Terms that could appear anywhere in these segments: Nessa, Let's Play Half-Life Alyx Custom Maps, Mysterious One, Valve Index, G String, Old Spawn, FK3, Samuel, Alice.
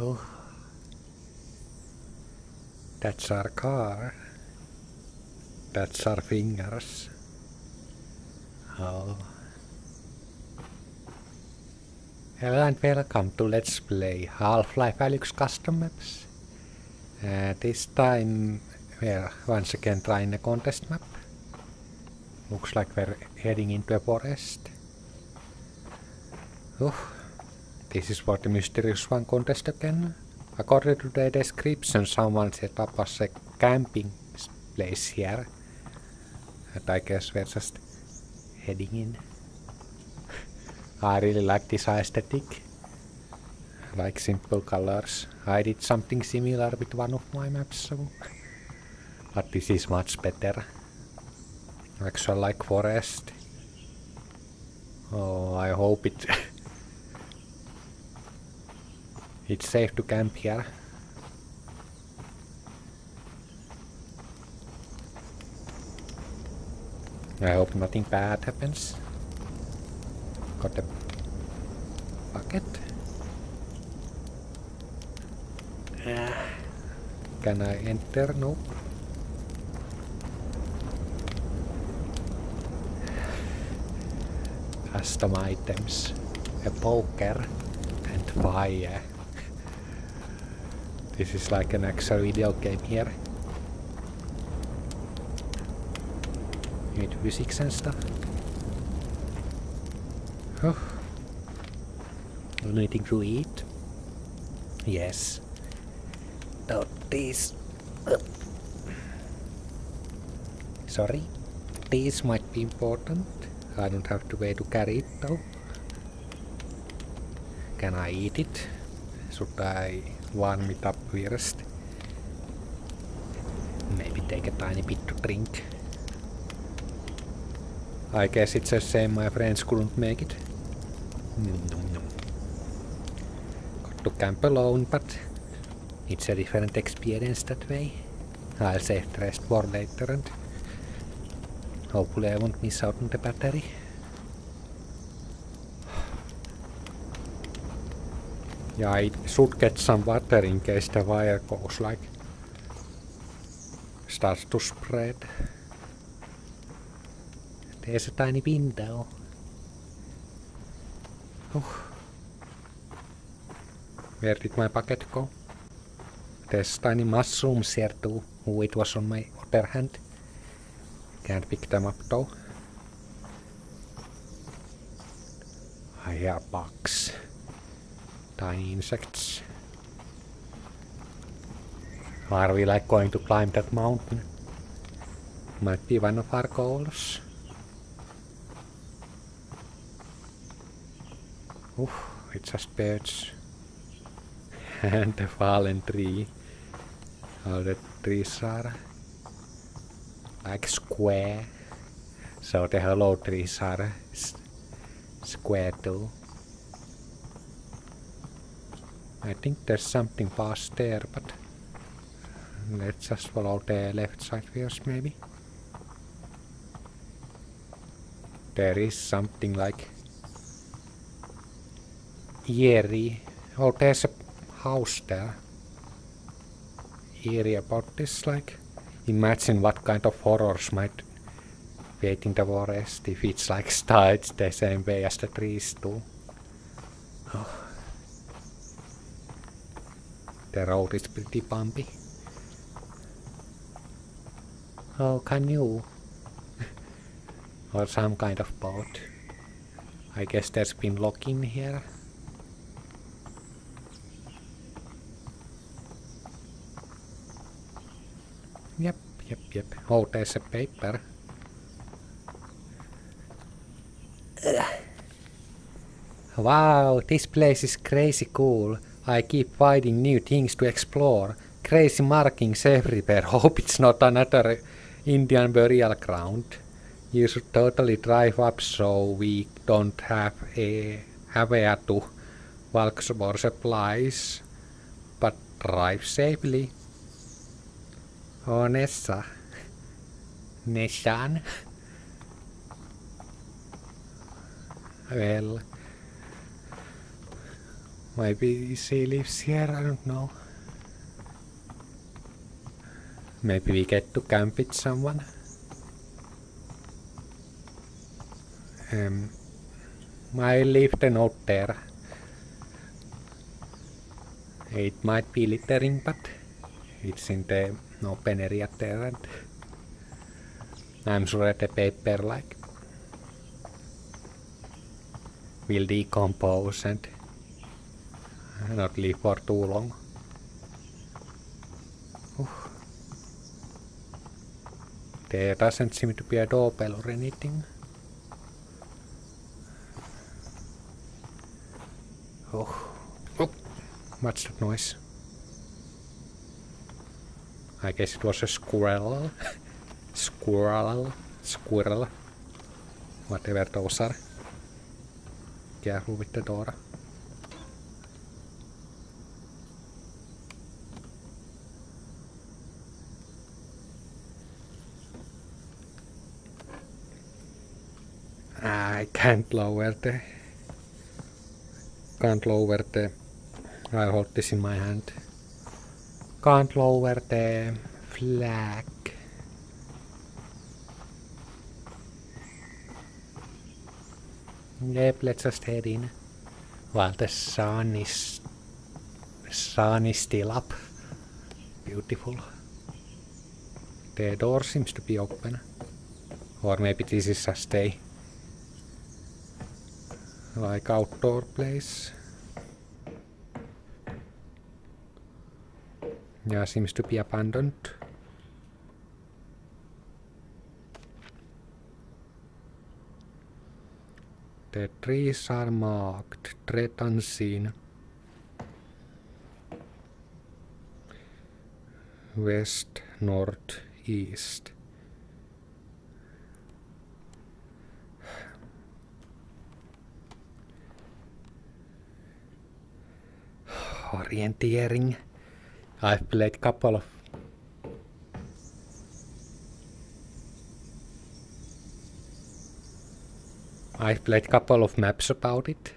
Oh, that's our car. That's our fingers. Oh. Hello and welcome to Let's Play Half-Life Alyx Custom Maps. This time we're once again trying a contest map. Looks like we're heading into a forest. This is for the Mysterious One contest again. According to the description, someone set up us a camping place here. And I guess we're just heading in. I really like this aesthetic. Like simple colors. I did something similar with one of my maps, so but this is much better. Actually, I like forest. Oh, I hope it it's safe to camp here. I hope nothing bad happens. Got a bucket. Can I enter? Nope. Custom items. A poker and fire. This is like an actual video game here. With physics and stuff. Anything to eat? Yes. These. Sorry. These might be important. I don't have to way to carry it though. Can I eat it? Should I warm it up first? Maybe take a tiny bit to drink. I guess it's a shame my friends couldn't make it. Got to camp alone, but it's a different experience that way. I'll save the rest for later and hopefully I won't miss out on the battery. Yeah, I should get some water in case the wire goes like starts to spread. There's a tiny window. Where did my bucket go? There's tiny mushrooms here too. Oh, it was on my other hand. Can't pick them up though. I hear bugs. Tiny insects. Are we like going to climb that mountain? Might be one of our goals. It's just birds. And the fallen tree. All the trees are like square, so the hollow trees are square too. I think there's something past there, but let's just follow the left side first maybe. There is something like eerie. Oh, there's a house there. Eerie about this, like imagine what kind of horrors might wait in the forest if it's like styled the same way as the trees do. The road is pretty bumpy. Oh, canoe. Or some kind of boat. I guess there's been locked in here. Yep. Oh, there's a paper. Wow, this place is crazy cool. I keep finding new things to explore. Crazy markings everywhere. Hope it's not another Indian burial ground. You should totally drive up so we don't have a where to walk for supplies. But drive safely. Oh, Nessa. Nessan. Well, Maybe she lives here, I don't know. Maybe we get to camp with someone. I leave the note there. It might be littering, but it's in the open area there, and I'm sure the paper like will decompose and not leave for too long. There doesn't seem to be a doorbell or anything. What's that noise? I guess it was a squirrel. Squirrel. Whatever those are. Careful with the door. I can't lower the I hold this in my hand. Can't lower the flag. Yep, let's just head in. While the sun is still up. Beautiful. The door seems to be open. Or maybe this is a stay. Like outdoor place. Yeah, seems to be abandoned. The trees are marked, tread unseen. West, north, east. Orienteering. I've played couple of maps about it.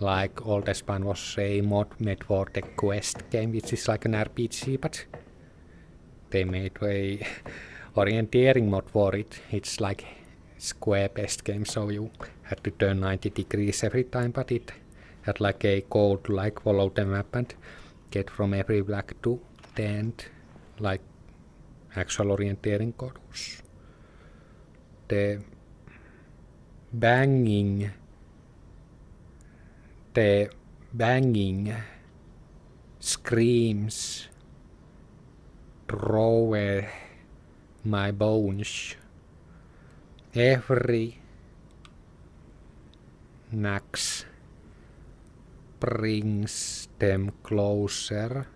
Like Old Spawn was a mod made for the quest game, which is like an RPG, but they made a orienteering mod for it. It's like square-based game, so you had to turn 90 degrees every time, but it had like a goal to like follow the map and get from every black to the end, like actual orienteering course. The banging, screams, draw my bones, every knacks brings them closer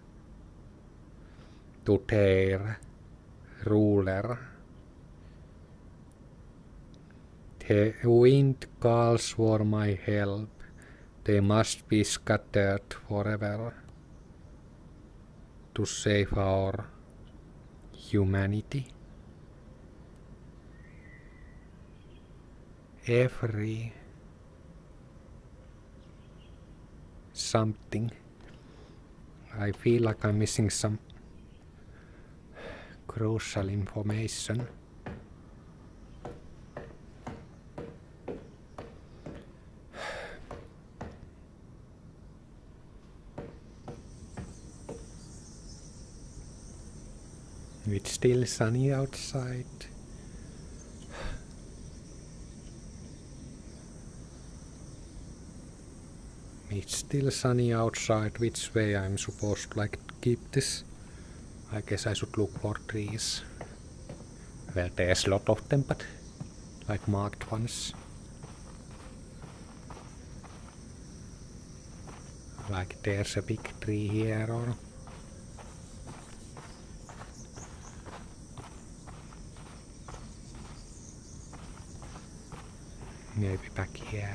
to their ruler. The wind calls for my help. They must be scattered forever to save our humanity. Every something. I feel like I'm missing some crucial information. It's still sunny outside. It's still sunny outside. Which way I'm supposed to like keep this? I guess I should look for trees. Well, there's a lot of them, but like marked ones. Like there's a big tree here, or maybe back here.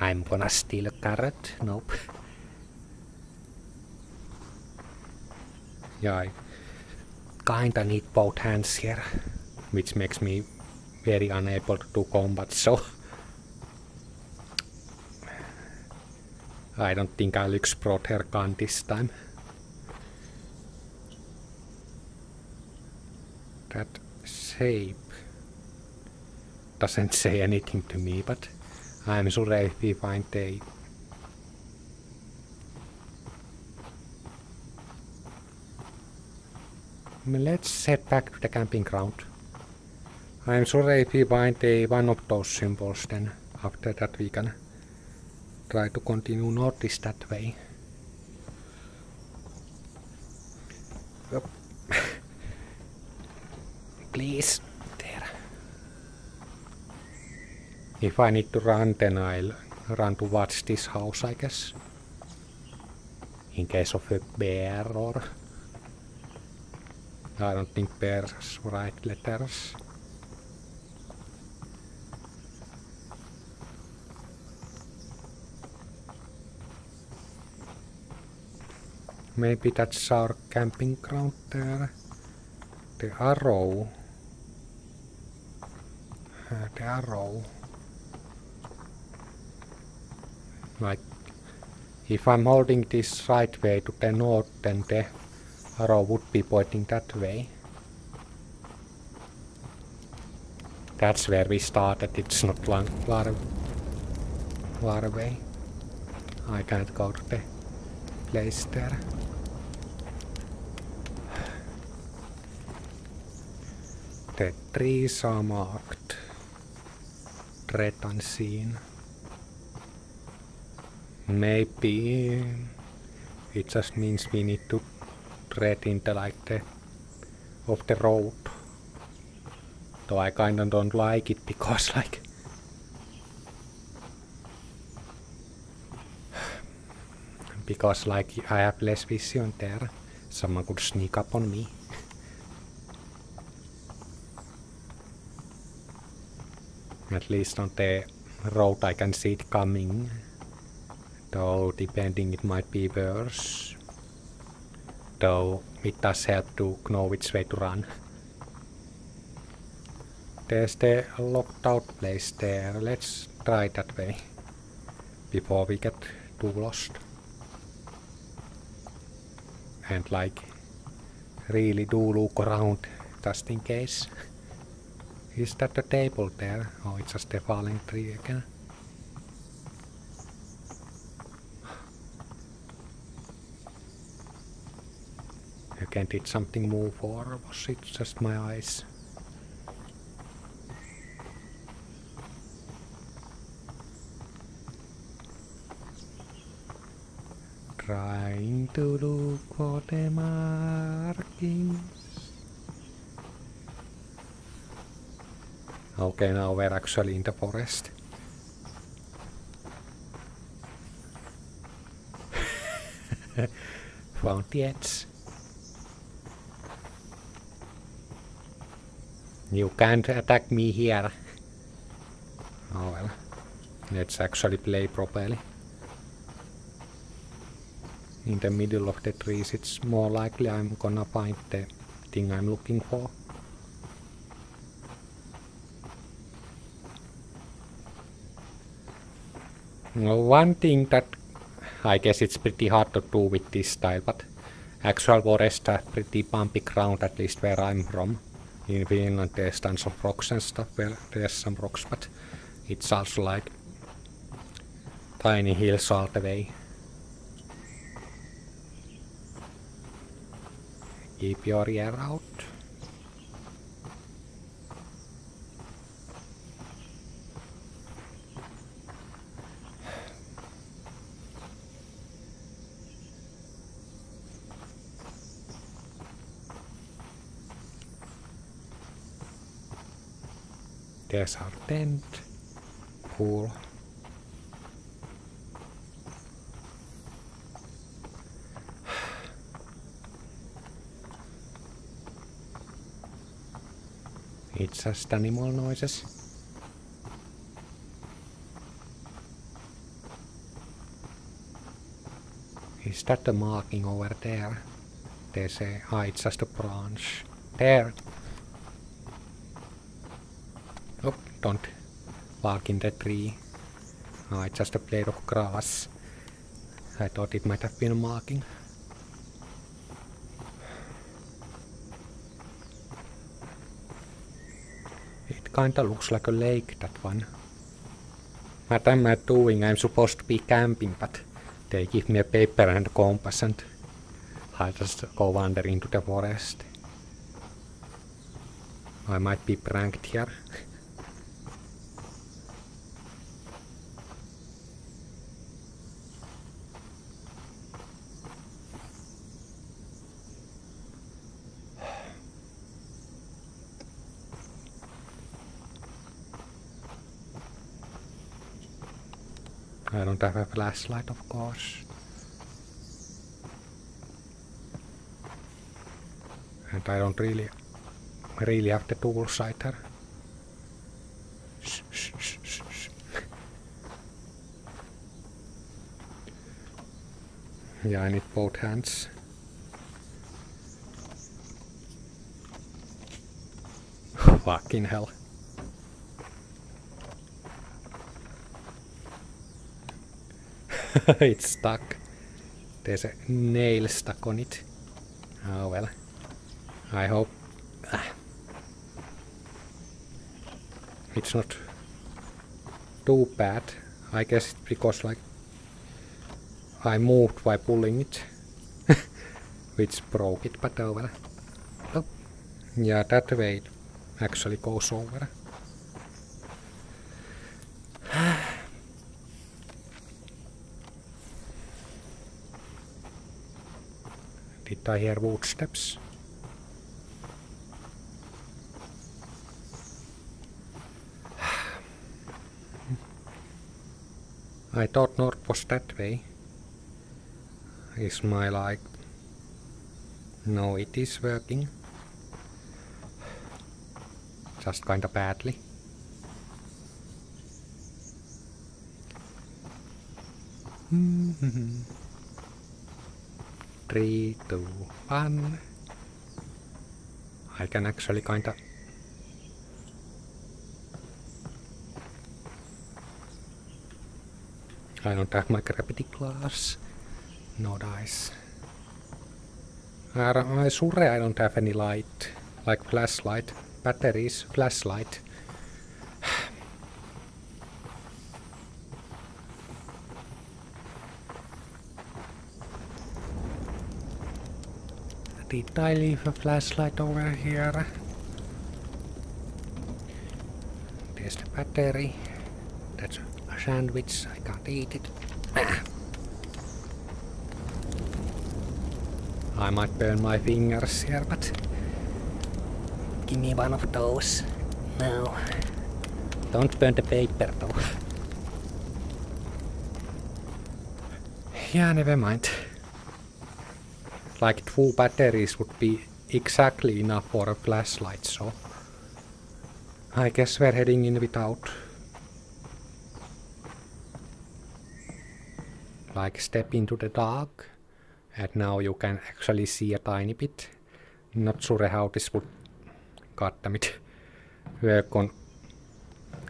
I'm gonna steal a carrot. Nope. Yeah, I kinda need both hands here, which makes me very unable to do combat, so I don't think Alyx brought her gun this time. That shape doesn't say anything to me, but I'm sure if we find a let's head back to the camping ground. I'm sure if we find a one of those symbols, then after that we can try to continue northeast that way. Yep. Please, there. If I need to run, then I'll run towards this house, I guess. In case of a bear or... I don't think bears write letters. Maybe that's our camping ground there. The arrow. Like, if I'm holding this right way to the north, then the arrow would be pointing that way. That's where we started, it's not long, far away. I can't go to the place there. The trees are marked. Tread unseen. Maybe it just means we need to tread in the like the of the road. Though I kinda don't like it because like I have less vision there. Someone could sneak up on me. At least on the road I can see it coming, though depending it might be worse, though it does help to know which way to run. There's the locked out place there, let's try that way before we get too lost and like really do look around just in case. Is that the table there? Oh, it's just a falling tree again. Again, did something move or was it just my eyes? Trying to look for the markings. Okay, now we're actually in the forest. Found the edge. You can't attack me here. Oh well. Let's actually play properly. In the middle of the trees, it's more likely I'm gonna find the thing I'm looking for. One thing that I guess it's pretty hard to do with this style, but actual forests are pretty bumpy ground, at least where I'm from. In Finland there's tons of rocks and stuff, well, there's some rocks, but it's also like tiny hills all the way. Keep your ear out. There's our tent. Cool. It's just animal noises. Is that the marking over there? they say? Ah, it's just a branch. There! Oh, don't walk in the tree. Ah, it's just a blade of grass. I thought it might have been a marking. It kinda looks like a lake, that one. What am I doing? I'm supposed to be camping, but they give me a paper and a compass and I just go wander into the forest. I might be pranked here. I don't have a flashlight, of course. And I don't really have the tools either. Yeah, I need both hands. Fucking hell. It's stuck. There's a nail stuck on it. Oh well. I hope... it's not too bad. I guess it's because, like, I moved by pulling it. Which broke it, but oh well. Oh. Yeah, that way it actually goes over. Did I hear footsteps? I thought north was that way. Is my light? No, it is working. Just kinda badly. Mm-hmm. 3, 2, 1. I can actually kinda... I don't have my gravity glass. No dice. I swear I don't have any light. Like flashlight. Batteries, flashlight. Did I leave a flashlight over here? There's the battery. That's a sandwich. I can't eat it. I might burn my fingers here, but... give me one of those. No. Don't burn the paper though. Yeah, never mind. Like 2 batteries would be exactly enough for a flashlight, so I guess we're heading in without. Like step into the dark, and now you can actually see a tiny bit. Not sure how this would... goddammit. Work on...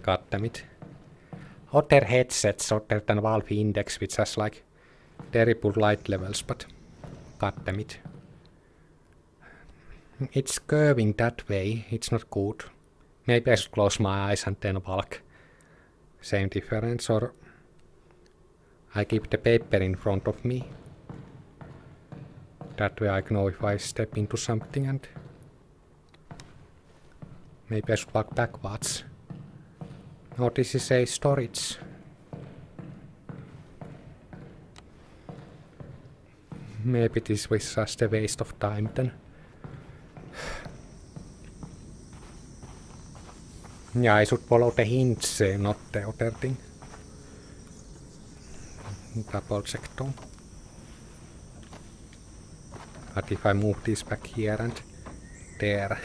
goddammit. Other headsets other than Valve Index, which has like terrible light levels, but... god damn it. It's curving that way, it's not good. Maybe I should close my eyes and then walk. Same difference, or I keep the paper in front of me. That way I know if I step into something, and maybe I should walk backwards. Oh, this is a storage. Maybe this was just a waste of time then. Yeah, I should follow the hints, not the other thing. Double check though. But if I move this back here and there.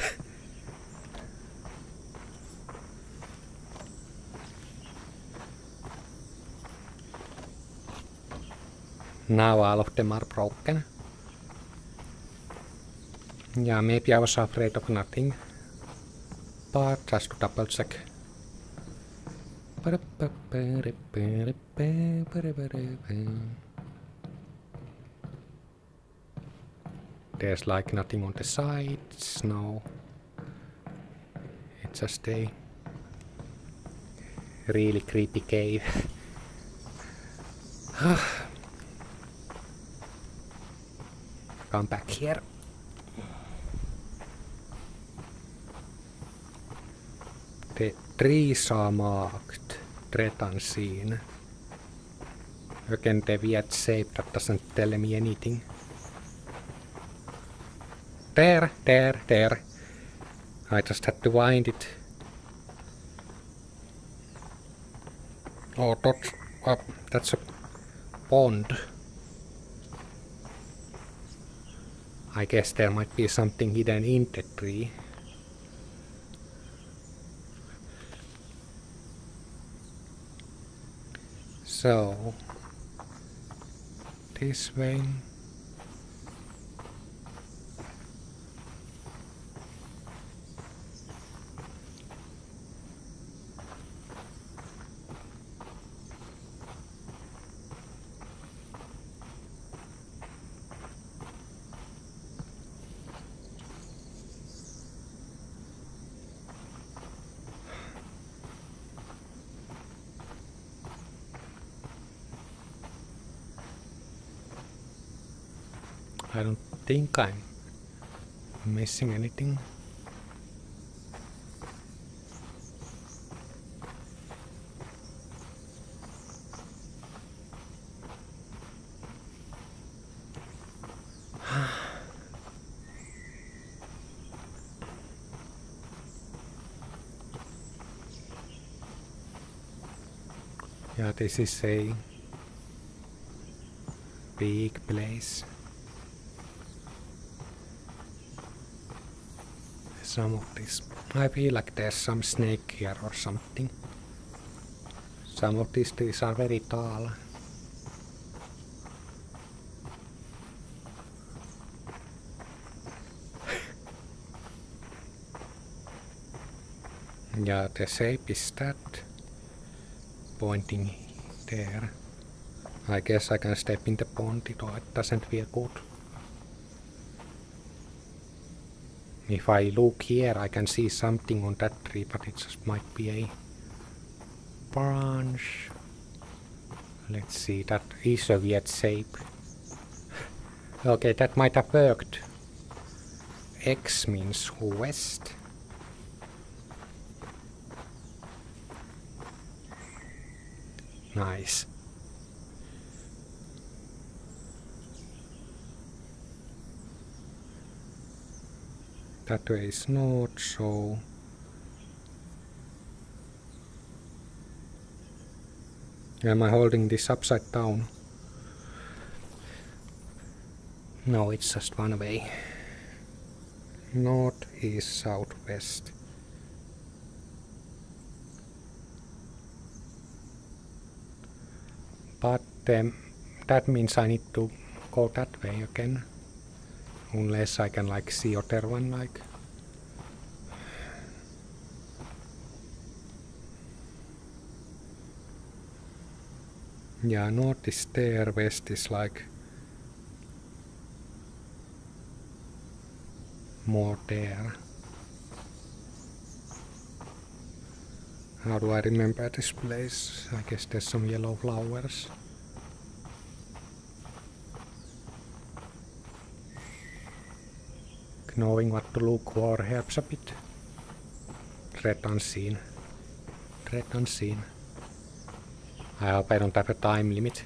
Now all of them are broken. Yeah, maybe I was afraid of nothing. But just to double check. There's like nothing on the sides, no. It's just a really creepy cave. Come back here. The trees are marked. Threat unseen. Again, the weird shape that doesn't tell me anything. There, there, there. I just had to wind it. Oh, that's a pond. I guess there might be something hidden in the tree. So, this way. I don't think I'm missing anything. Yeah, this is a big place. Some of this. I feel like there's some snake here or something. Some of these trees are very tall. Yeah, the shape is that pointing there. I guess I can step in the pond, though it doesn't feel good. If I look here, I can see something on that tree, but it just might be a branch. Let's see, that is a weird shape. Okay, that might have worked. X means west. Nice. That way is not so. Am I holding this upside down? No, it's just one way. North is southwest. But that means I need to go that way again. Unless I can like see other one like. Yeah, north is there, west is like more there. How do I remember this place? I guess there's some yellow flowers. Knowing what to look for helps a bit. Threat unseen. Threat unseen. I hope I don't have a time limit.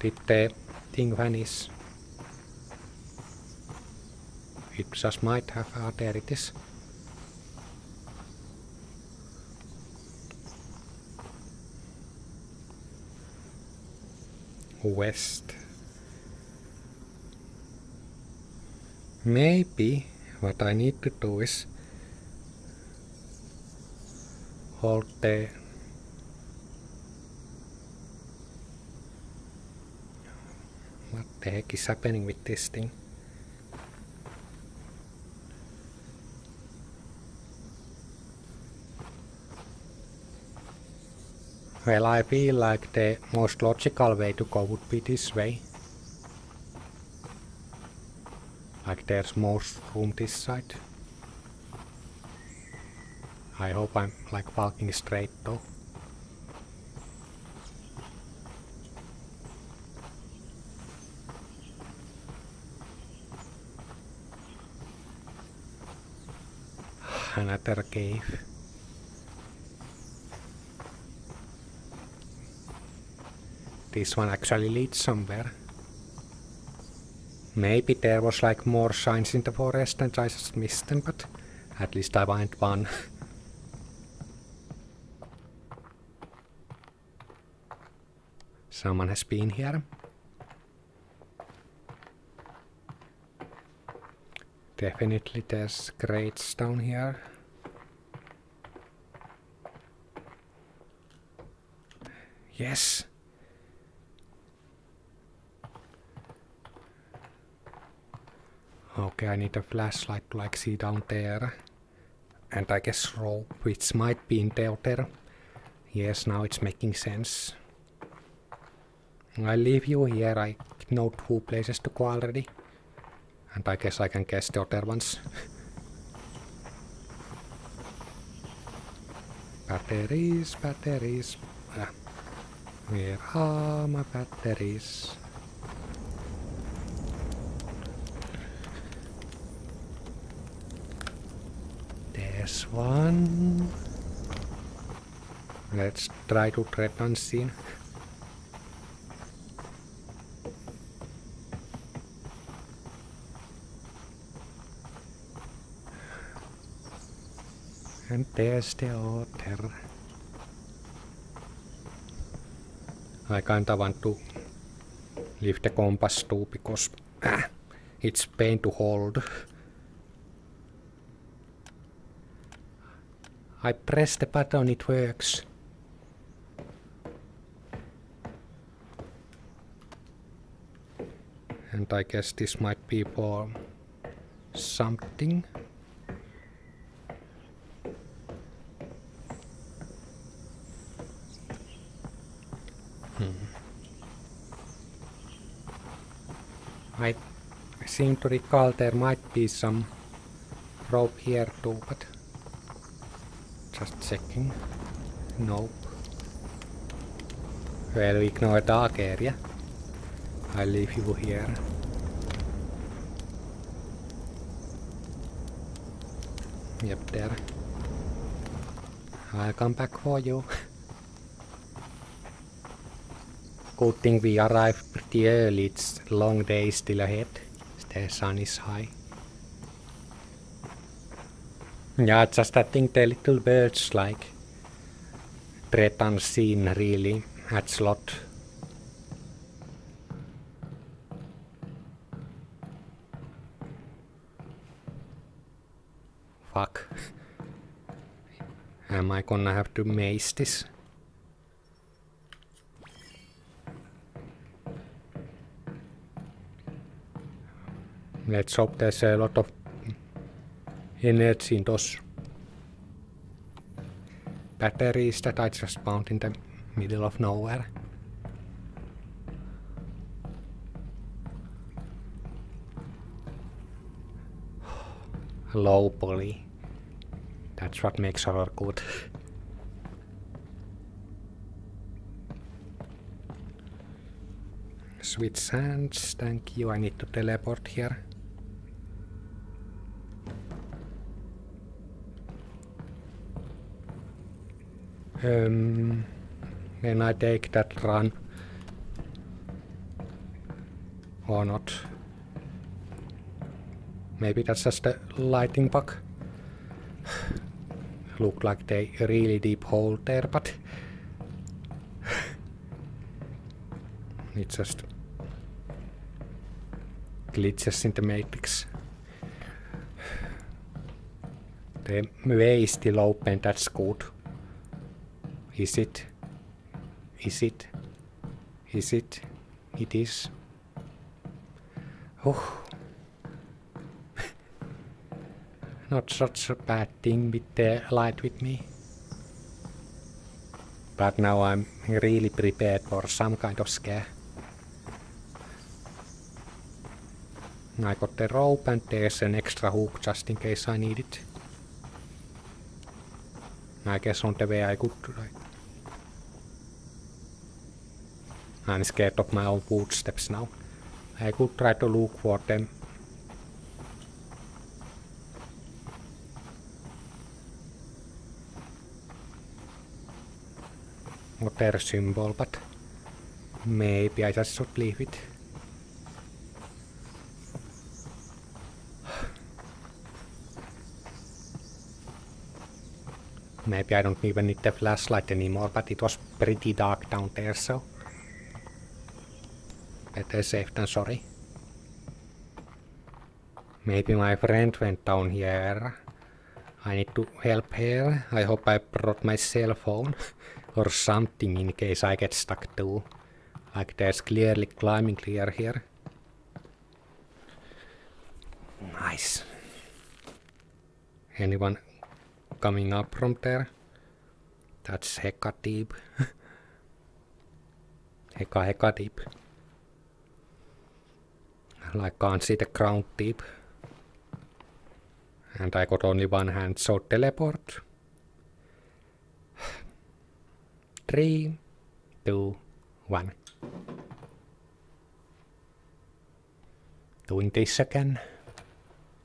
Did the thing vanish? It just might have. Ah, there it is. West. Maybe what I need to do is hold the what the heck is happening with this thing? Well, I feel like the most logical way to go would be this way. Like there's most room this side. I hope I'm like walking straight though. Another cave. This one actually leads somewhere. Maybe there was like more signs in the forest and I just missed them, but at least I find one. Someone has been here. Definitely there's crates down here. Yes! Okay, I need a flashlight to like see down there. And I guess rope, which might be in there. Yes, now it's making sense. I leave you here, I know 2 places to go already. And I guess I can guess the other ones. Batteries, batteries. Where are my batteries? There's one. Let's try to tread unseen. And there's the other. I kinda want to leave the compass too, because it's pain to hold. I press the button, it works. And I guess this might be for something. I seem to recall there might be some rope here too, but just checking. Nope. Well, we ignore dark area. I leave you here. Yep, there. I'll come back for you. Good thing we arrived pretty early. It's a long day still ahead. The sun is high. Yeah, just I think the little birds like tread unseen really adds a lot. Fuck. Am I gonna have to maze this? Let's hope there's a lot of energy in those batteries that I just found in the middle of nowhere. Low poly. That's what makes horror good. Switch hands, thank you. I need to teleport here. Then I take that run. Or not. Maybe that's just a lighting bug. Looked like they really deep hole there, but it's just glitches in the matrix. The way is still open, that's good. Is it? Is it? Is it? It is. Huh. Not such a bad thing with the light with me. But now I'm really prepared for some kind of scare. I got the rope and there's an extra hook just in case I need it. I guess on the way I could try. I'm scared of my own footsteps now. I could try to look for them. Or their symbol, but maybe I just should leave it. Maybe I don't even need the flashlight anymore, but it was pretty dark down there, so better safe than sorry. Maybe my friend went down here. I need to help her. I hope I brought my cell phone or something in case I get stuck too. Like there's clearly climbing gear here. Nice. Anyone coming up from there? That's Heka deep. Heka deep. I can't see the ground deep. And I got only one hand, so teleport. 3, 2, 1. Doing this again.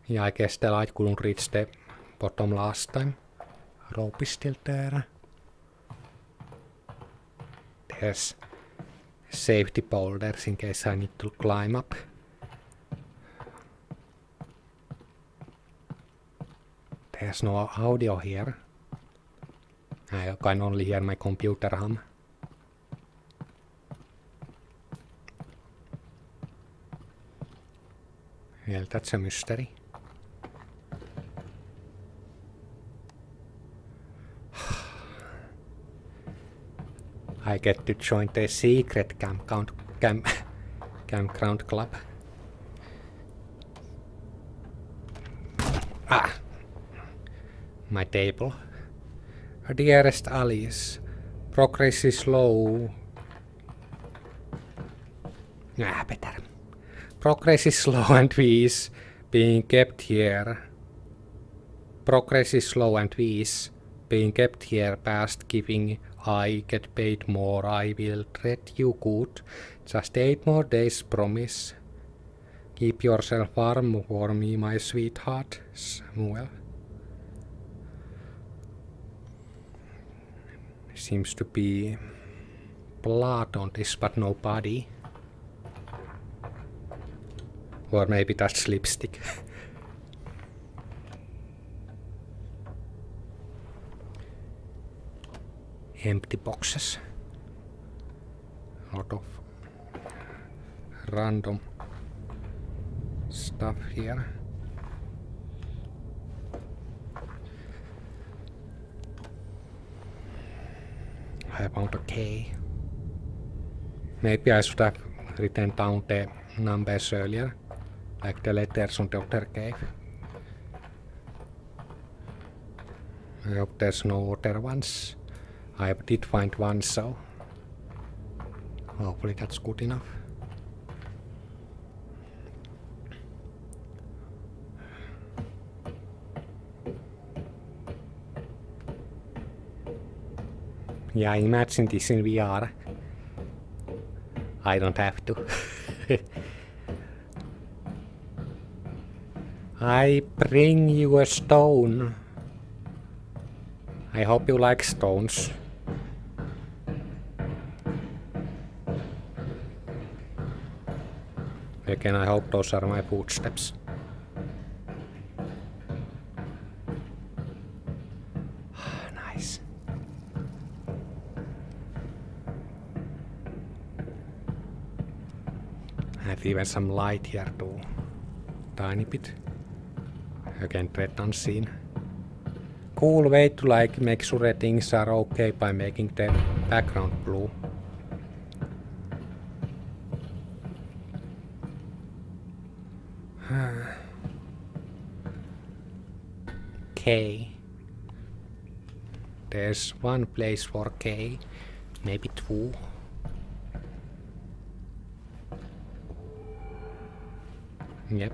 Yeah, I guess the light couldn't reach the bottom last time. Rope is still there. There's safety boulders in case I need to climb up. There's no audio here. I can only hear my computer hum. Well, that's a mystery. I get to join the secret campground club. Ah! My table. Dearest Alice, progress is slow. Better. Progress is slow and we is being kept here. Progress is slow and we is being kept here past giving. I get paid more. I will treat you good. Just 8 more days, promise. Keep yourself warm for me, my sweetheart, Samuel. Seems to be blood on this, but no body. Or maybe that's lipstick. Empty boxes. A lot of random stuff here. I found a key. Maybe I should have written down the numbers earlier, like the letters on the other cave. I hope there's no other ones. I did find one, so hopefully that's good enough. Yeah, imagine this in VR. I don't have to. I bring you a stone. I hope you like stones. Again, I hope those are my footsteps. Even some light here too. Tiny bit. Again, tread unseen. Cool way to like make sure things are okay by making the background blue. K. There's one place for K. Maybe two. Yep.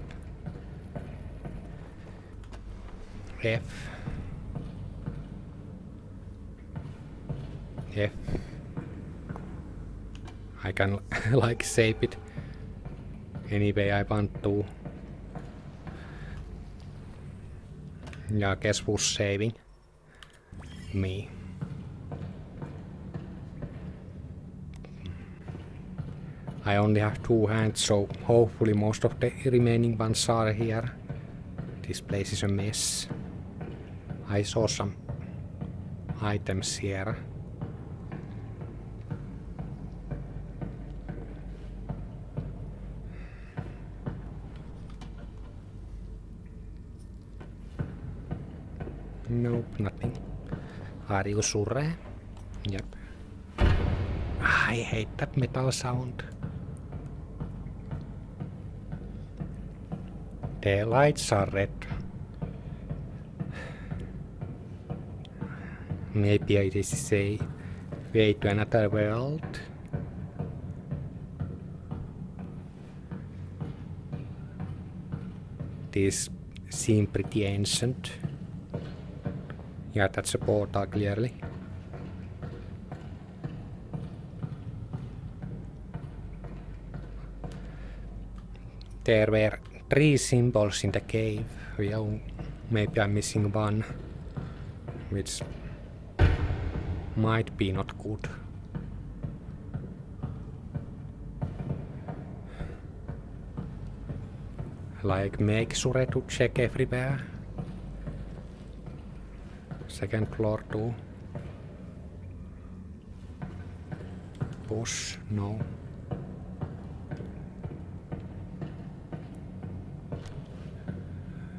F. F. I can like shape it any way I want to. Yeah, guess who's saving? Me. I only have two hands, so hopefully most of the remaining ones are here. This place is a mess. I saw some items here. Nope, nothing. Are you sure? Yep. I hate that metal sound. The lights are red. Maybe it is a way to another world. These seem pretty ancient. Yeah, that's a portal, clearly. There were 3 symbols in the cave. Yeah, maybe I'm missing one, which might be not good. Like, make sure to check everywhere. Second floor too. Push, no.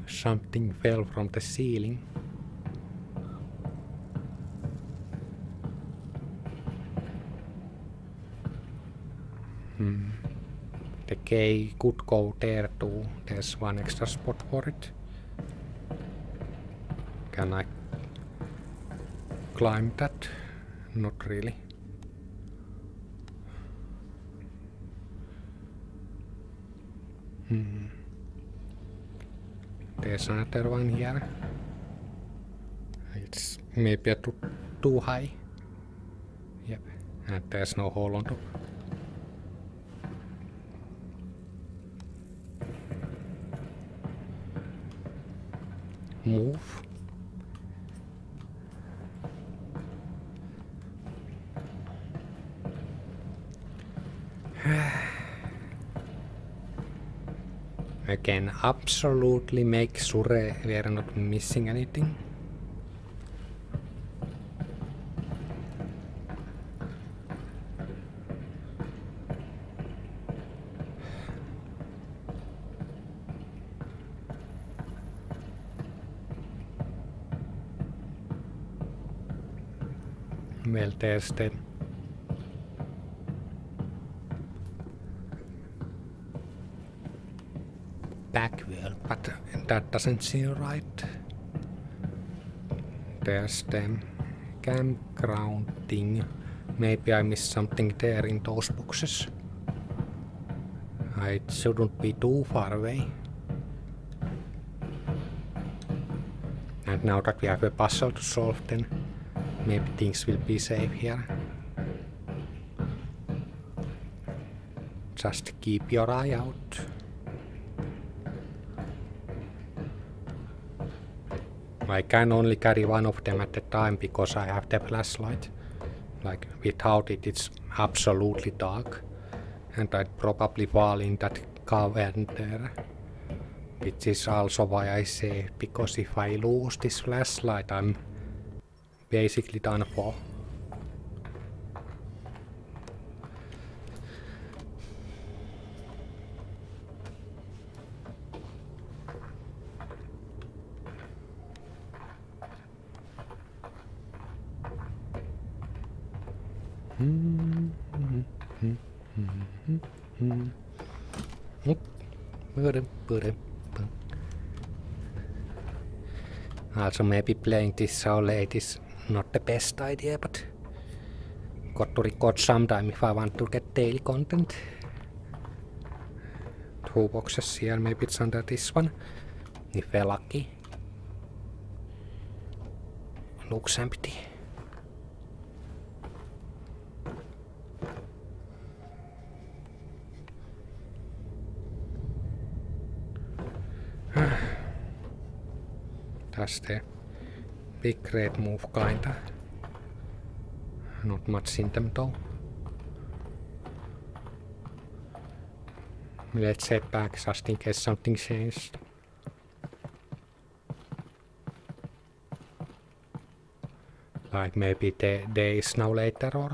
Something fell from the ceiling. The key could go there too. There's one extra spot for it. Can I climb that? Not really. There's another one here. It's maybe a too high. Yep, and there's no hole on top. Move. Can absolutely make sure we are not missing anything. Well, there's the backwheel, but that doesn't seem right. There's the campground thing. Maybe I missed something there in those boxes. It shouldn't be too far away. And now that we have a puzzle to solve, then maybe things will be safe here. Just keep your eye out. I can only carry one of them at a time because I have the flashlight. Like, without it, it's absolutely dark. And I'd probably fall in that cavern there. Which is also why I say, because if I lose this flashlight, I'm basically done for. Also maybe playing this so late is not the best idea, but got to record sometime if I want to get daily content. Two boxes here, maybe it's under this one, if we're lucky. Looks empty. That's the big red move, kinda. Not much in them though. Let's head back just in case something changed. Like maybe the day is now later or...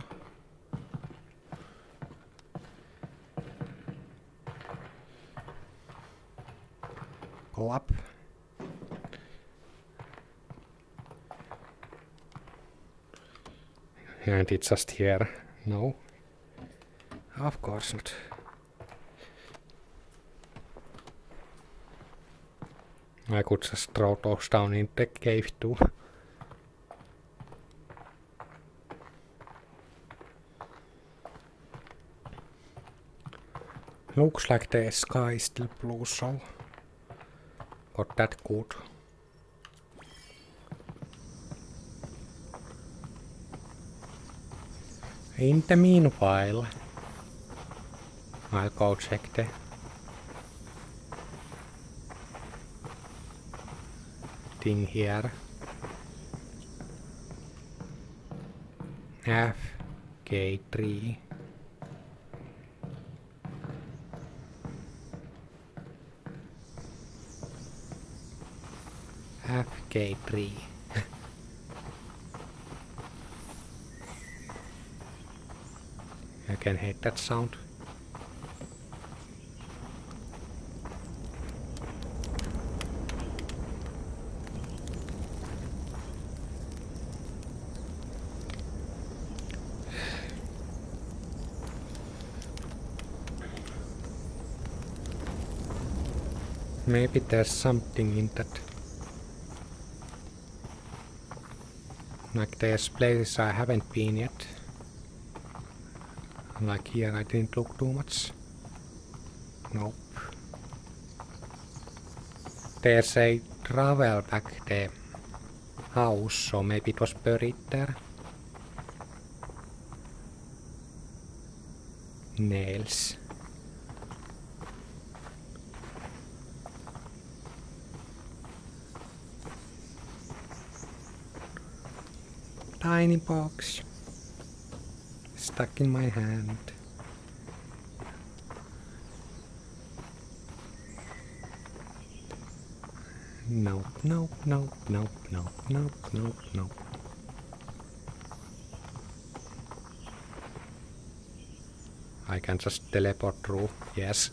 Go up. And it's just here. No? Of course not. I could just throw those down in the cave too. Looks like the sky is still blue, so got that good. In the meanwhile, I'll go check the thing here. FK3. FK3. I can hate that sound. Maybe there's something in that. Like there's places I haven't been yet. Like here I didn't look too much. Nope. There's a travel back there. House, so maybe it was buried there. Nails. Tiny box. Stuck in my hand. Nope, nope, nope, nope, nope, nope, nope, nope. I can just teleport through, yes.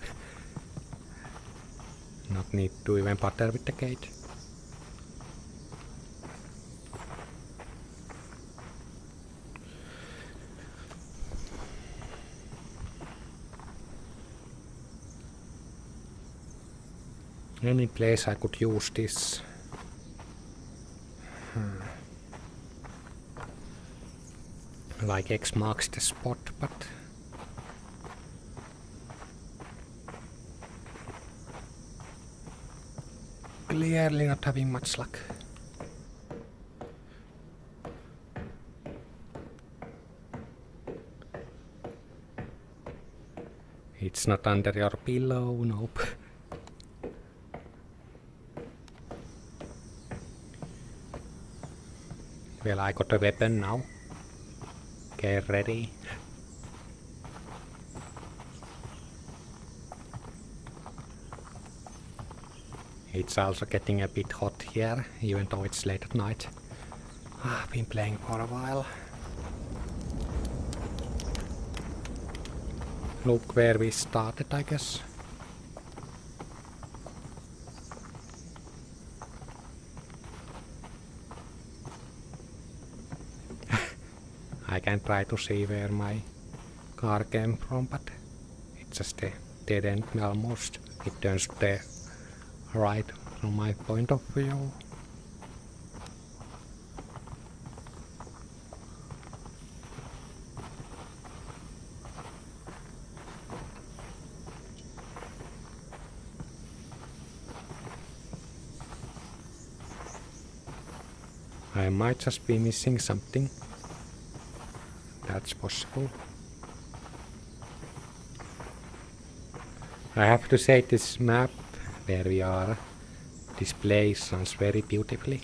Not need to even bother with the gate. Any place I could use this. Like X marks the spot, but clearly not having much luck. It's not under your pillow, nope. Well, I got a weapon now. Get ready. It's also getting a bit hot here, even though it's late at night. I've been playing for a while. Look where we started, I guess. I can try to see where my car came from, but it's just a didn't almost. It turns the right from my point of view. I might just be missing something. That's possible. I have to say this map where we are displays sounds very beautifully.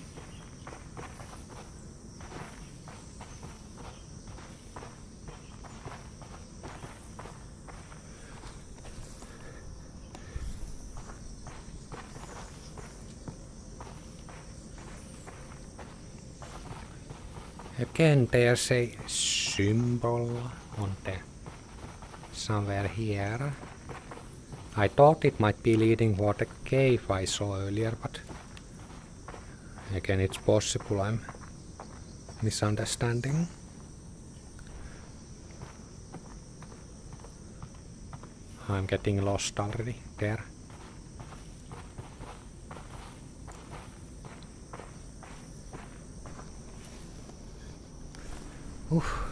Again, there's a symbol on the somewhere here. I thought it might be leading for the cave I saw earlier, but again, it's possible I'm misunderstanding. I'm getting lost already there. Oof.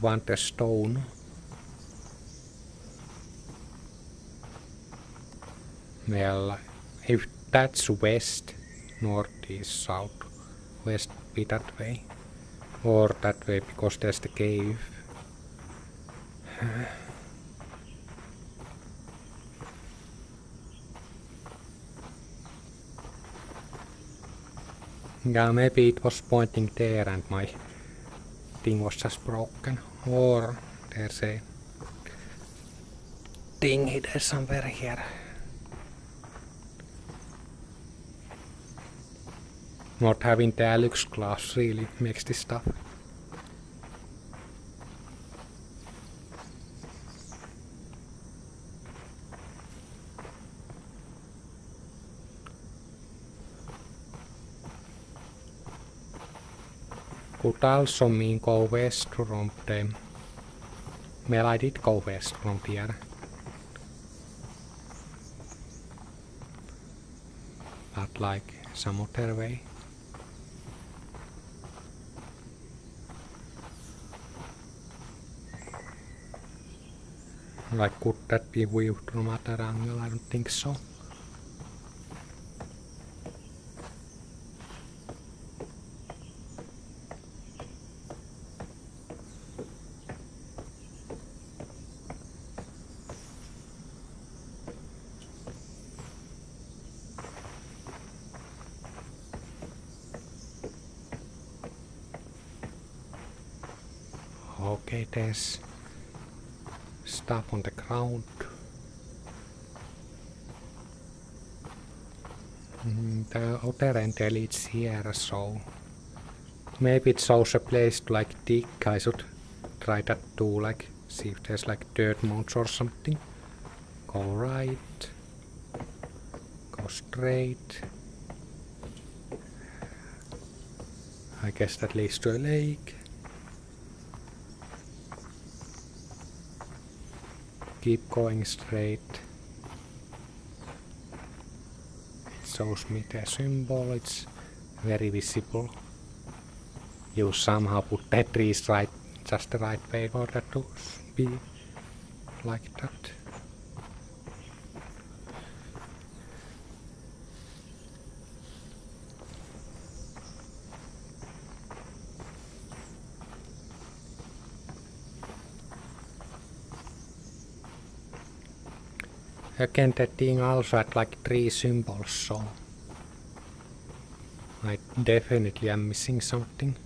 Want a stone. Well, if that's west, north, east, south, west be that way. Or that way, because there's the cave. Yeah, maybe it was pointing there and my thing was just broken. Or there's a thing hidden somewhere here. Not having the Alyx class really makes this stuff. Could also mean go west from the... Well, I did go west from here. But like some other way. Like, could that be viewed from another angle? I don't think so. Okay, there's stuff on the ground. The other end leads here, so maybe it shows a place to like dig. I should try that too, like see if there's like dirt mounds or something. Go right, go straight. I guess that leads to a lake. Keep going straight. It shows me the symbol, it's very visible. You somehow put the trees right, just the right way for that to be like that. Again, that thing also had like 3 symbols, so I definitely am missing something.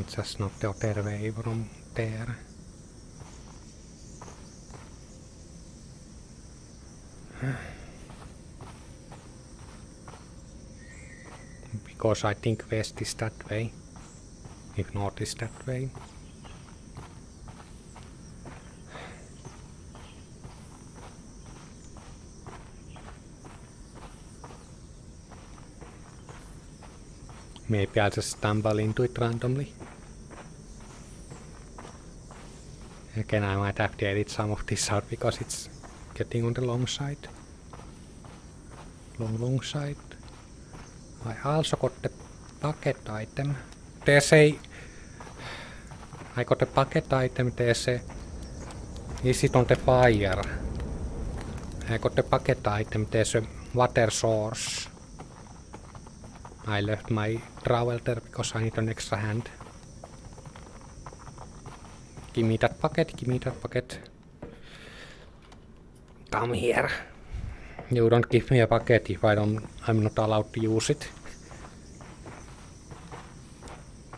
It's just not the other way from there. because I think west is that way, if north is that way. Maybe I'll just stumble into it randomly. Again, I might have to edit some of this out because it's getting on the long side. Long side. I also got the bucket item. I got a bucket item, Is it on the fire? I got the bucket item, there's a water source. I left my trowel there because I need an extra hand. Give me that bucket, give me that bucket. Come here. You don't give me a bucket if I'm not allowed to use it.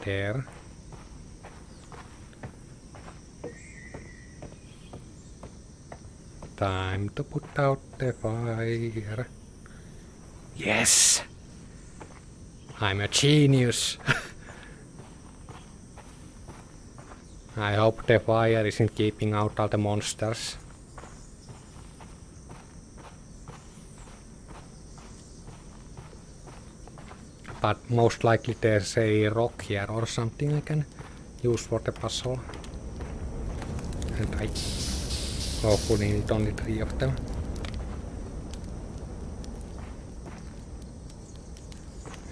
There. Time to put out the fire. Yes! I'm a genius! I hope the fire isn't keeping out all the monsters. But most likely there's a rock here or something I can use for the puzzle. And I hopefully need only 3 of them.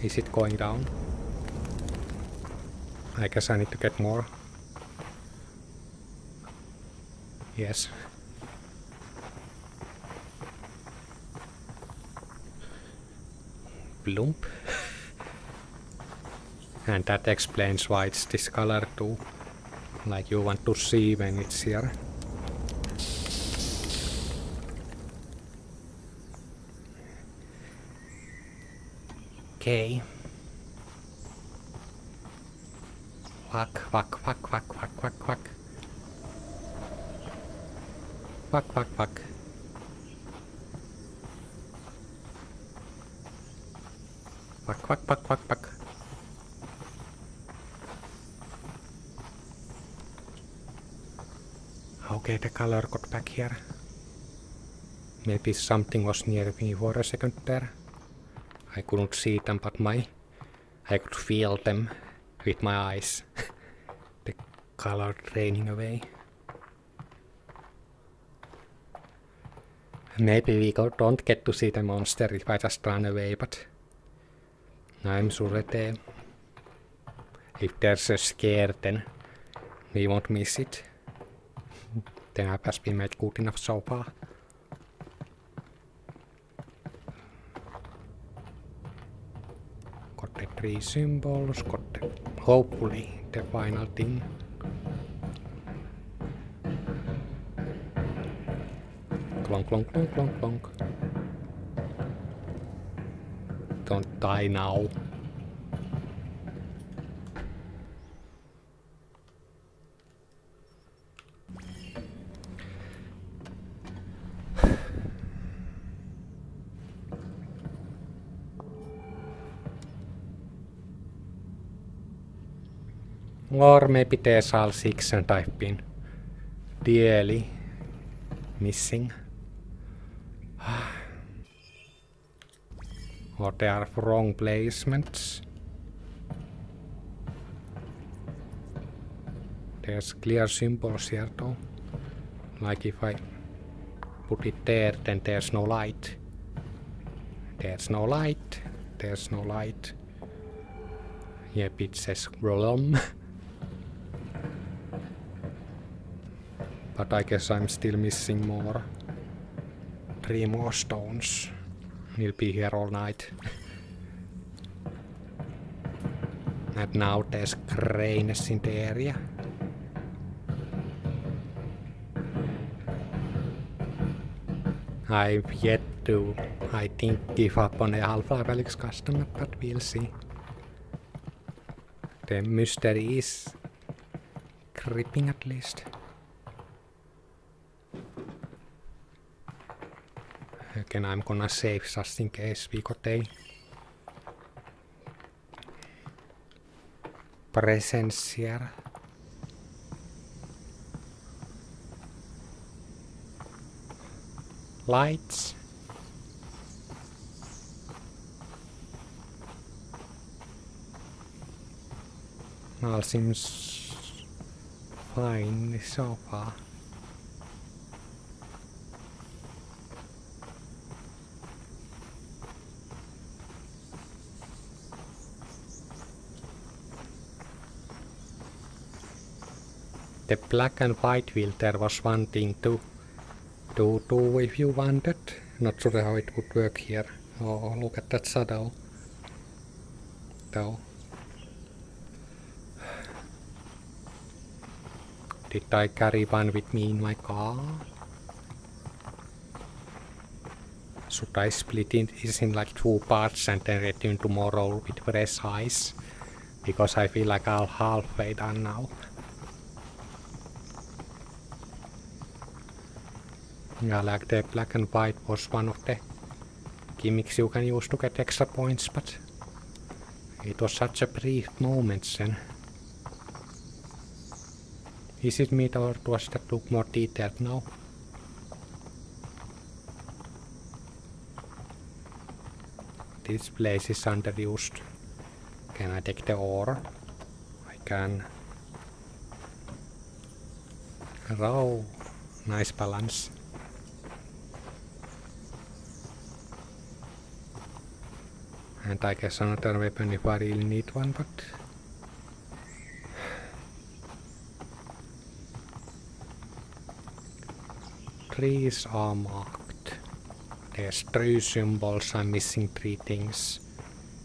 Is it going down? I guess I need to get more. Yes. Bloomp. And that explains why it's this color too. Like you want to see when it's here. Okay. Quack, quack, quack, quack, quack, quack, quack. Quack, quack, quack. Quack, quack, quack, quack, quack. Okay, the color got back here. Maybe something was near me for a second there. I couldn't see them, but I could feel them with my eyes. The color draining away. Maybe we don't get to see the monster if I just run away, but I'm sure that if there's a scare, then we won't miss it. Then I must be made good enough so far. Three symbols, got the, hopefully the final thing. Clonk, clonk, clonk, clonk, clonk. Don't die now. Or maybe there's all 6 and I've been dearly missing. Or they are wrong placements. There's clear symbols here though. Like if I put it there, then there's no light. There's no light. There's no light. Yep, it says Rolom. But I guess I'm still missing more. 3 more stones. We'll be here all night. And now there's grayness in the area. I've yet to, I think, give up on a Half-Life Alyx Custom Map, but we'll see. The mystery is creeping at least. Again, I'm gonna save just in case we got a presenciar. Lights. All seems fine so far. The black and white wheel, there was one thing to do if you wanted. Not sure how it would work here. Oh, look at that shadow. Though. Did I carry one with me in my car? Should I split it in like two parts and then return tomorrow with fresh eyes? Because I feel like I'm halfway done now. Yeah, like the black and white was one of the gimmicks you can use to get extra points, but it was such a brief moment then. Is it me or does that look more detailed now? This place is underused. Can I take the ore? I can. Row. Nice balance. And I guess another weapon if I really need one, but... trees are marked. There's three symbols, I'm missing three things.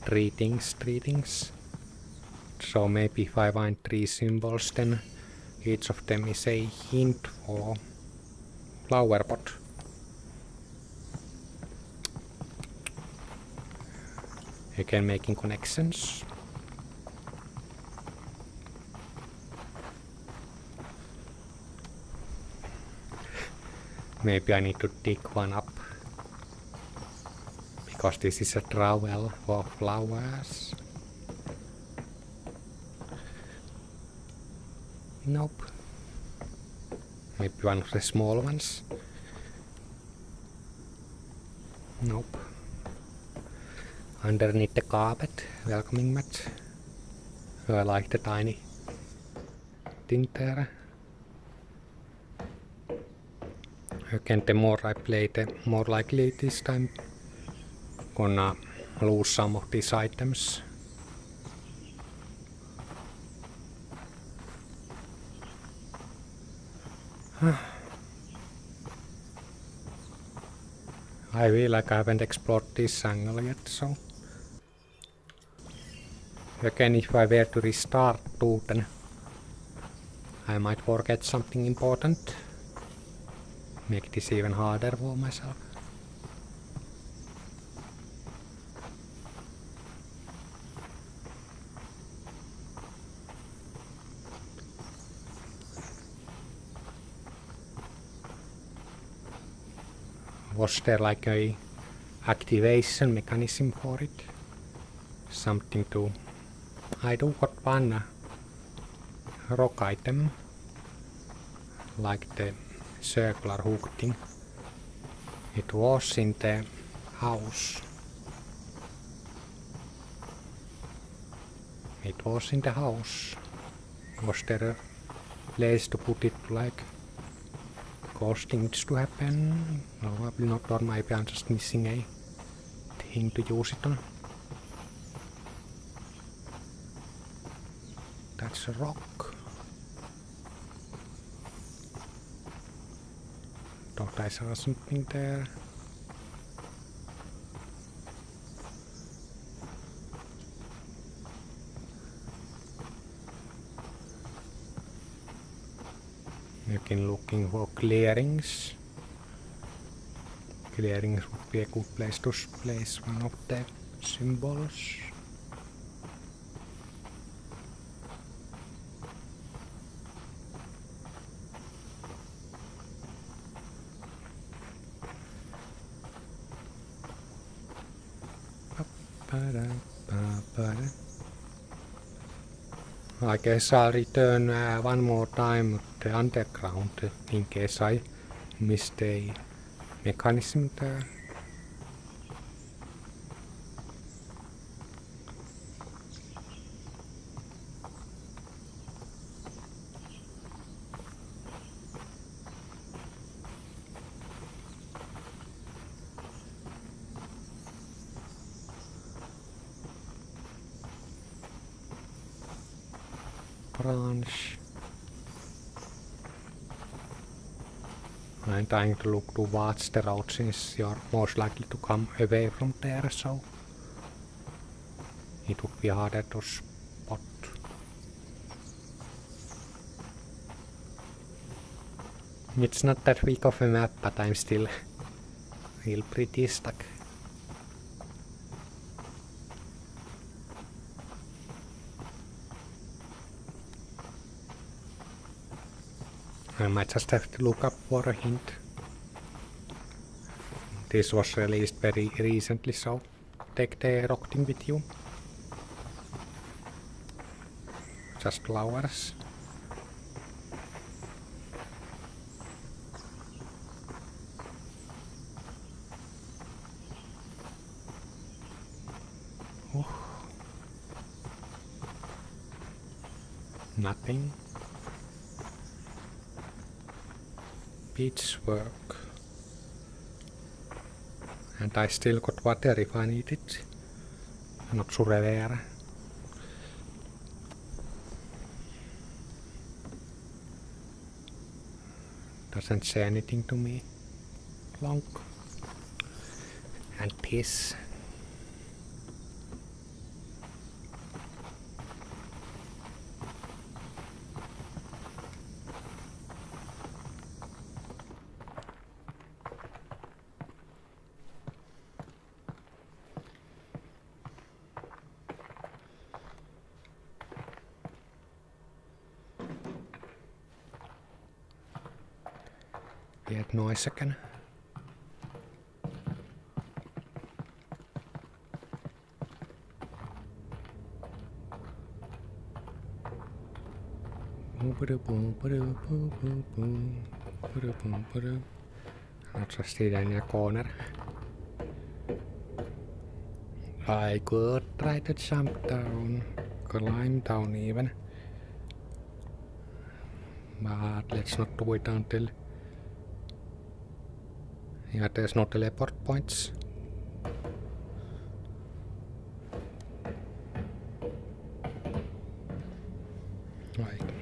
Three things. So maybe if I find three symbols, then each of them is a hint for flower pot. Again, making connections. Maybe I need to dig one up. Because this is a trowel for flowers. Nope. Maybe one of the small ones. Nope. Underneath the carpet, welcoming mat. Oh, I like the tiny thing there. Again, the more I play, the more likely this time gonna lose some of these items. I feel like I haven't explored this angle yet, so... again, if I were to restart too, then I might forget something important. Make this even harder for myself. Was there like a activation mechanism for it? Something to... I do got one rock item. Like the circular hook thing. It was in the house. It was in the house. Was there a place to put it, like cause things to happen? Probably not, or maybe I'm just missing a thing to use it on. That's a rock. Thought I saw something there. Again, looking for clearings. Clearings would be a good place to place one of the symbols. I guess I'll return one more time to the underground in case I missed a mechanism there. I'm trying to look towards the road since you're most likely to come away from there, so it would be harder to spot. It's not that big of a map, but I'm still real pretty stuck. I might just have to look up for a hint. This was released very recently, so take the rock thing with you. Just flowers. Nothing. Work, and I still got water if I need it. I'm not sure where. Doesn't say anything to me. Long and piss. Weird noise again. I'll just stay down in a corner. I could try to jump down, climb down even. But let's not do it until. Yeah, there's no teleport points. Right.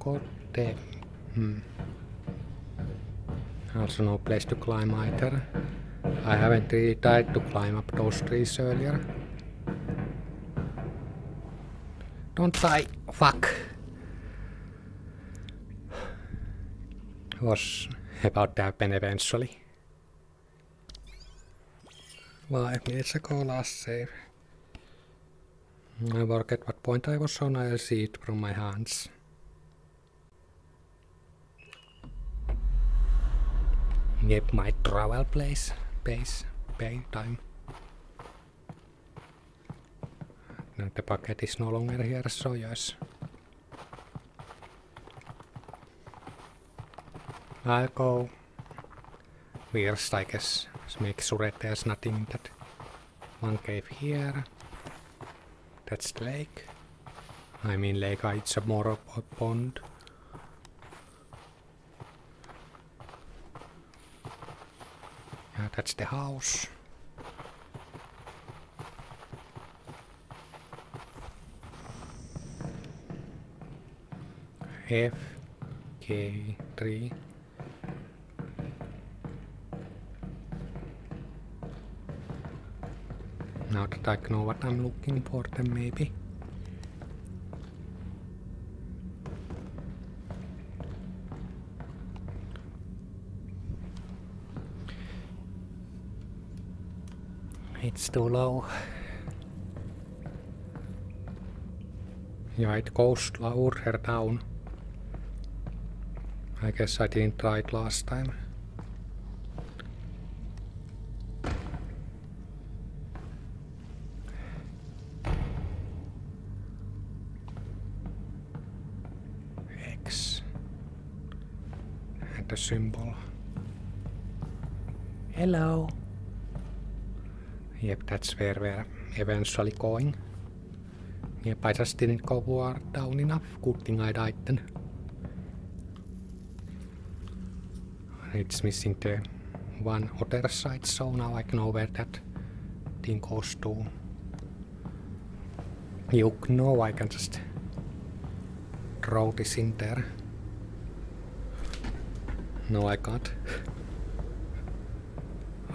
God damn. Also no place to climb either. I haven't really tried to climb up those trees earlier. Don't die! Fuck! Was about to happen eventually. 5 minutes ago, last save. I forget what point I was on, I'll see it from my hands. Yep, my travel place, base, pay, time. Now the bucket is no longer here, so yes. I'll go first, I guess. Just make sure that there's nothing in that one cave here. That's the lake. I mean lake, it's more of a pond. Yeah, that's the house. FK3. Now that I know what I'm looking for, then maybe. It's too low. Yeah, it goes lower down. I guess I didn't try it last time. symbol. Hello. Yep, that's where we're eventually going. Yep, I just didn't go far down enough. Good thing I died then. It's missing the one other side, so now I know where that thing goes to. You know, I can just throw this in there. No, I can't.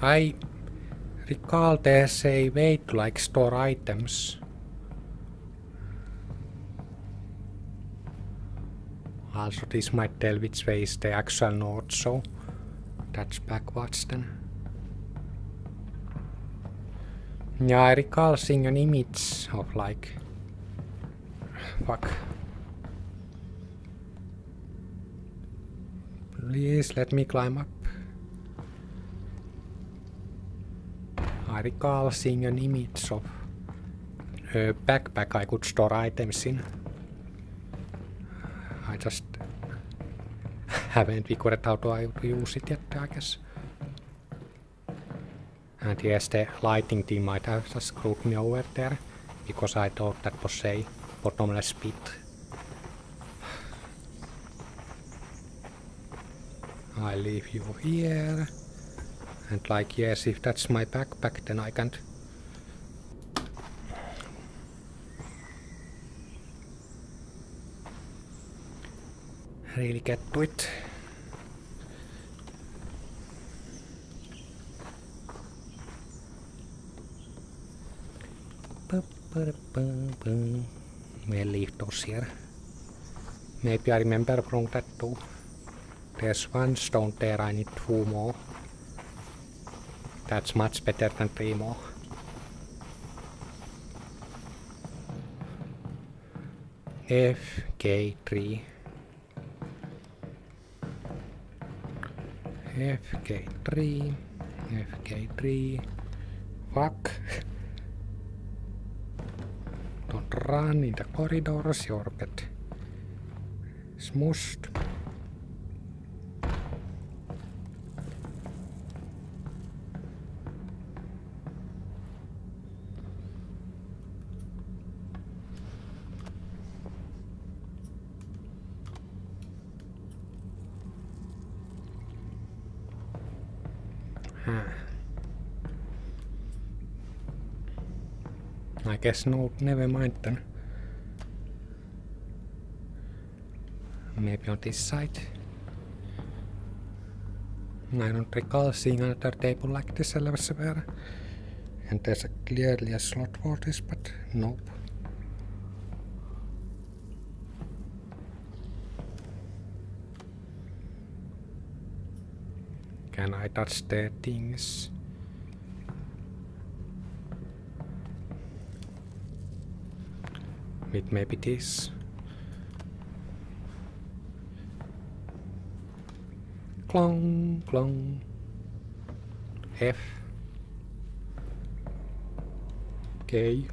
I recall there's a way to like store items. Also, this might tell which way is the actual north, so that's backwards then. Yeah, I recall seeing an image of like... Fuck. Please let me climb up. I recall seeing an image of a backpack I could store items in. I just haven't figured out how to use it yet, I guess. And yes, the lighting team might have just screwed me over there, because I thought that was a bottomless pit. I leave you here. And like, yes, if that's my backpack, then I can't... really get to it. We'll leave those here. Maybe I remember from that too. There's one stone there, I need 2 more. That's much better than 3 more. FK3. FK3, FK3, fuck. Don't run in the corridors, you'll get smushed. I guess no, never mind then. Maybe on this side. I don't recall seeing another table like this elsewhere. And there's clearly a slot for this, but nope. Can I touch the things? It maybe this. Clong, clong. F. K.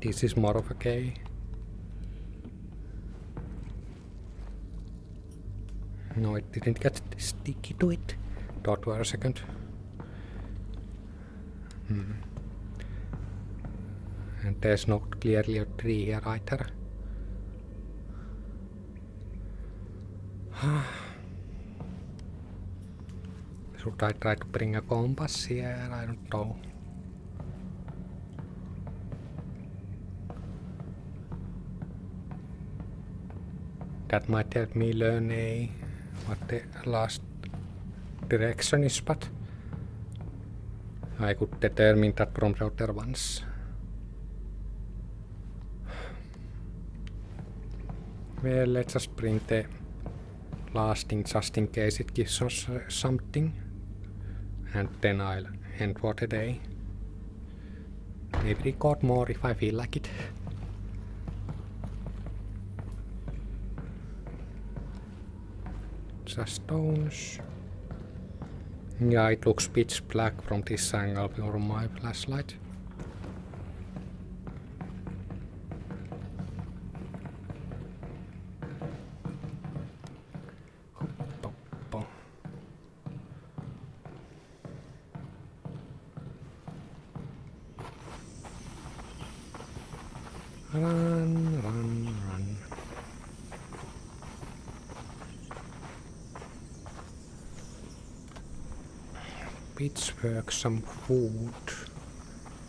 This is more of a K. No, it didn't get sticky to it. Thought for a second. And there's not clearly a tree here either. Should I try to bring a compass here? I don't know. That might help me learn what the last direction is, but I could determine that from the other ones. Well, let's just print the last thing just in case it gives us something, and then I'll end for today. Maybe record more if I feel like it. Just stones. Yeah, it looks pitch black from this angle from my flashlight. Run, run, run. Pitchfork, some food.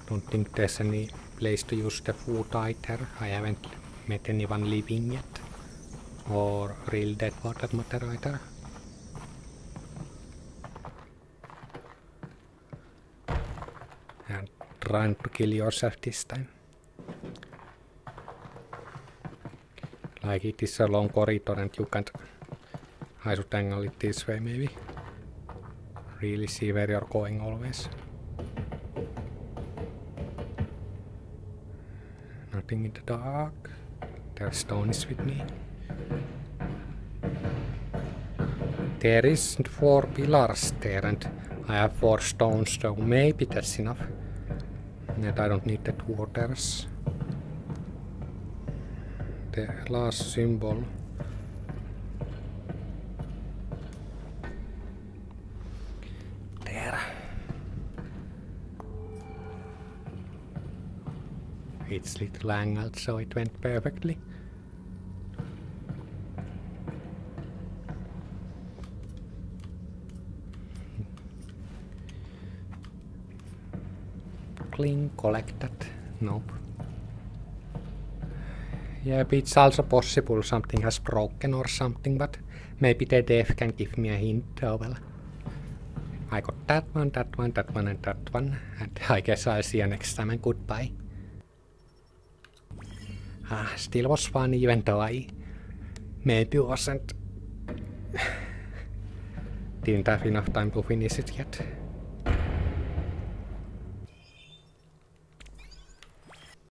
Don't think there's any place to use the food either. I haven't met anyone living yet. Or real dead for that matter either. And trying to kill yourself this time. Like it is a long corridor and you can't... I should angle it this way maybe. Really see where you're going always. Nothing in the dark. There's stone is with me. There is 4 pillars there and I have 4 stones, so maybe that's enough. And I don't need that waters. The last symbol. There. It's little angled, so it went perfectly. Clean, collect that. Nope. Yeah, it's also possible something has broken or something, but maybe the dev can give me a hint. Oh well. I got that one, that one, that one, and that one. And I guess I'll see you next time and goodbye. Ah, still was fun even though I maybe wasn't... didn't have enough time to finish it yet.